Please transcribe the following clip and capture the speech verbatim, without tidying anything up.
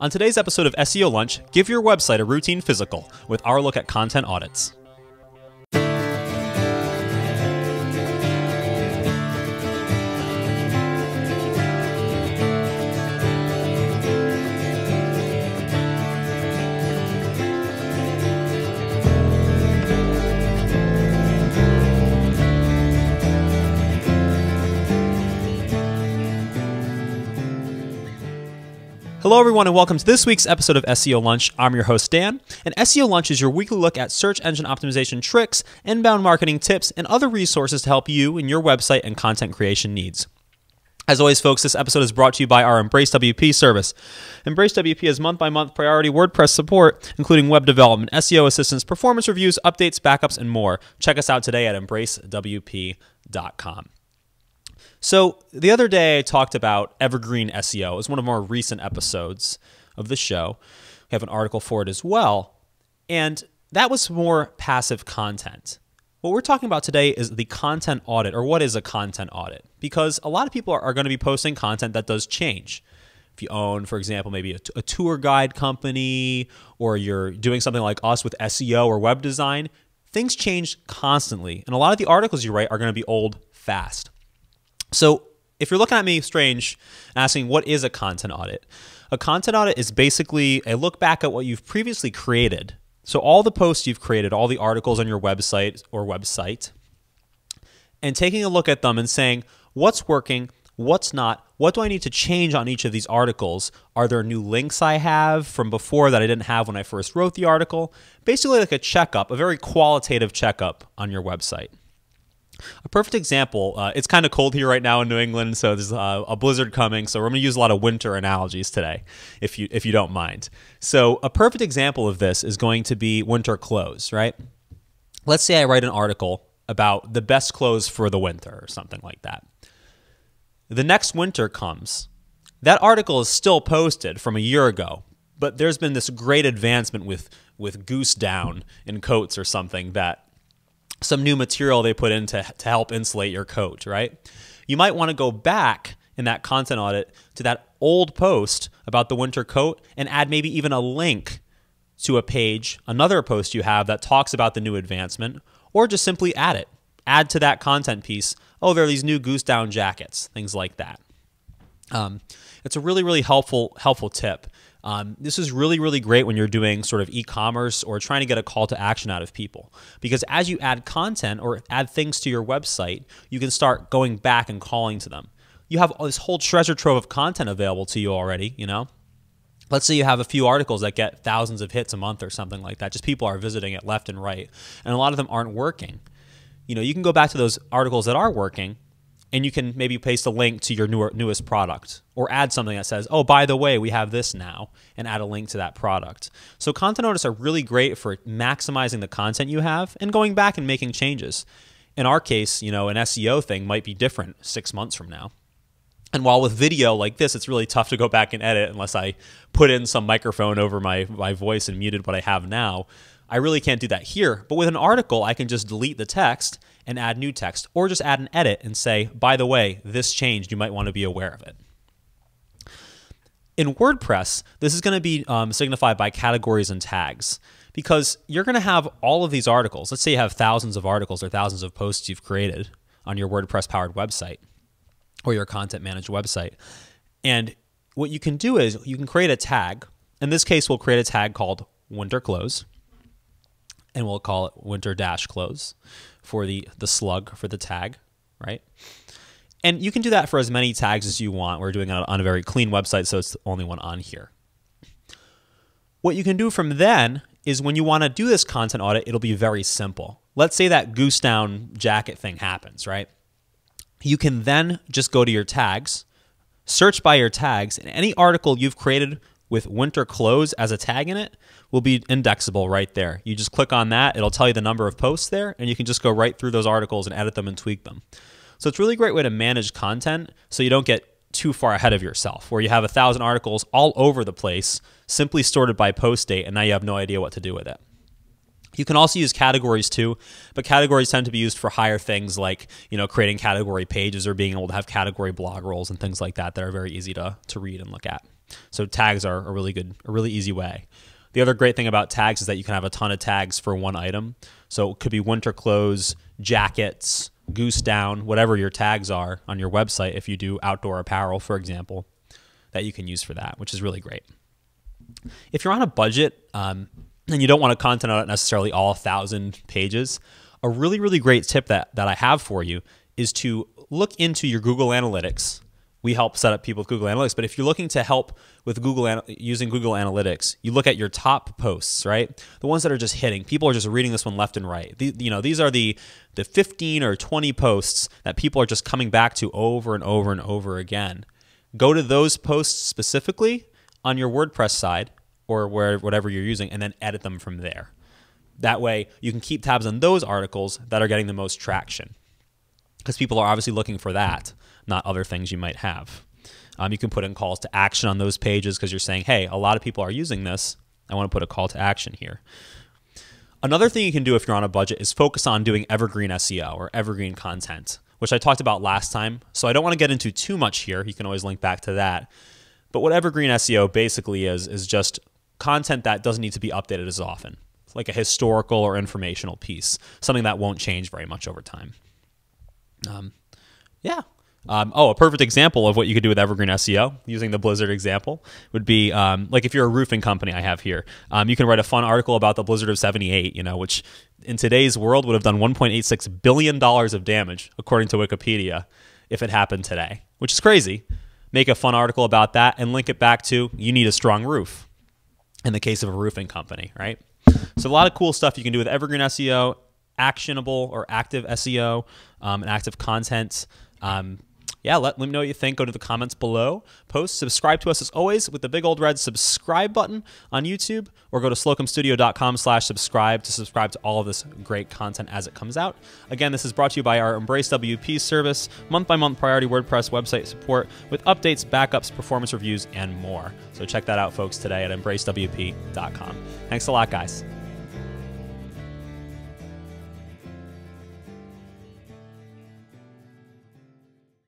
On today's episode of S E O Lunch, give your website a routine physical with our look at content audits. Hello everyone and welcome to this week's episode of S E O Lunch. I'm your host Dan, and S E O Lunch is your weekly look at search engine optimization tricks, inbound marketing tips, and other resources to help you in your website and content creation needs. As always, folks, this episode is brought to you by our EmbraceWP service. EmbraceWP is month-by-month priority WordPress support, including web development, S E O assistance, performance reviews, updates, backups, and more. Check us out today at embrace W P dot com. So the other day I talked about Evergreen S E O. It was one of our recent episodes of the show. We have an article for it as well. And that was more passive content. What we're talking about today is the content audit, or what is a content audit? Because a lot of people are, are going to be posting content that does change. If you own, for example, maybe a, a tour guide company, or you're doing something like us with S E O or web design, things change constantly. And a lot of the articles you write are going to be old fast. So if you're looking at me strange, asking what is a content audit? A content audit is basically a look back at what you've previously created. So all the posts you've created, all the articles on your website or website, and taking a look at them and saying, what's working, what's not, what do I need to change on each of these articles? Are there new links I have from before that I didn't have when I first wrote the article? Basically like a checkup, a very qualitative checkup on your website. A perfect example, uh, it's kind of cold here right now in New England, so there's uh, a blizzard coming, so we're going to use a lot of winter analogies today, if you if you don't mind. So a perfect example of this is going to be winter clothes, right? Let's say I write an article about the best clothes for the winter or something like that. The next winter comes. That article is still posted from a year ago, but there's been this great advancement with, with goose down in coats or something that some new material they put in to, to help insulate your coat, right? You might want to go back in that content audit to that old post about the winter coat and add maybe even a link to a page, another post you have that talks about the new advancement, or just simply add it. Add to that content piece, oh, there are these new goose down jackets, things like that. Um, it's a really, really helpful, helpful tip. Um, this is really, really great when you're doing sort of e-commerce or trying to get a call to action out of people, because as you add content or add things to your website, you can start going back and calling to them. You have all this whole treasure trove of content available to you already, you know? Let's say you have a few articles that get thousands of hits a month or something like that. Just people are visiting it left and right, and a lot of them aren't working. You know, you can go back to those articles that are working, and you can maybe paste a link to your newer, newest product, or add something that says, oh, by the way, we have this now, and add a link to that product. So content audits are really great for maximizing the content you have and going back and making changes. In our case, you know, an S E O thing might be different six months from now. And while with video like this, it's really tough to go back and edit unless I put in some microphone over my, my voice and muted what I have now. I really can't do that here, but with an article, I can just delete the text and add new text, or just add an edit and say, by the way, this changed, you might want to be aware of it. In WordPress, this is going to be um, signified by categories and tags, because you're going to have all of these articles. Let's say you have thousands of articles or thousands of posts you've created on your WordPress-powered website or your content-managed website. And what you can do is you can create a tag. In this case, we'll create a tag called Winter Clothes, and we'll call it winter dash clothes for the, the slug for the tag, right? And you can do that for as many tags as you want. We're doing it on a very clean website, so it's the only one on here. What you can do from then is when you want to do this content audit, it'll be very simple. Let's say that goose down jacket thing happens, right? You can then just go to your tags, search by your tags, and any article you've created with winter clothes as a tag in it will be indexable right there. You just click on that, it'll tell you the number of posts there, and you can just go right through those articles and edit them and tweak them. So it's a really great way to manage content so you don't get too far ahead of yourself, where you have a thousand articles all over the place, simply sorted by post date, and now you have no idea what to do with it. You can also use categories too, but categories tend to be used for higher things like, you know, creating category pages or being able to have category blog rolls and things like that that are very easy to, to read and look at. So tags are a really good, a really easy way. The other great thing about tags is that you can have a ton of tags for one item. So it could be winter clothes, jackets, goose down, whatever your tags are on your website, if you do outdoor apparel, for example, that you can use for that, which is really great. If you're on a budget um, and you don't want to content out necessarily all one thousand pages, a really, really great tip that, that I have for you is to look into your Google Analytics. We help set up people with Google Analytics, but if you're looking to help with Google using Google Analytics, you look at your top posts, right? The ones that are just hitting. People are just reading this one left and right. The, you know, these are the the fifteen or twenty posts that people are just coming back to over and over and over again. Go to those posts specifically on your WordPress side or where whatever you're using, and then edit them from there. That way, you can keep tabs on those articles that are getting the most traction, because people are obviously looking for that, not other things you might have. Um, you can put in calls to action on those pages because you're saying, hey, a lot of people are using this. I want to put a call to action here. Another thing you can do if you're on a budget is focus on doing evergreen S E O or evergreen content, which I talked about last time. So I don't want to get into too much here. You can always link back to that. But what evergreen S E O basically is, is just content that doesn't need to be updated as often. It's like a historical or informational piece, something that won't change very much over time. Um, yeah. Um, oh, a perfect example of what you could do with evergreen S E O, using the Blizzard example, would be um, like if you're a roofing company, I have here, um, you can write a fun article about the Blizzard of seventy-eight, you know, which in today's world would have done one point eight six billion dollars of damage, according to Wikipedia, if it happened today, which is crazy. Make a fun article about that and link it back to you need a strong roof in the case of a roofing company, right? So a lot of cool stuff you can do with evergreen S E O, actionable or active S E O, um, and active content. Um, yeah, let, let me know what you think. Go to the comments below. Post, subscribe to us as always with the big old red subscribe button on YouTube, or go to slocumstudio dot com slash subscribe to subscribe to all of this great content as it comes out. Again, this is brought to you by our EmbraceWP service, month-by-month priority WordPress website support with updates, backups, performance reviews, and more. So check that out, folks, today at embrace W P dot com. Thanks a lot, guys.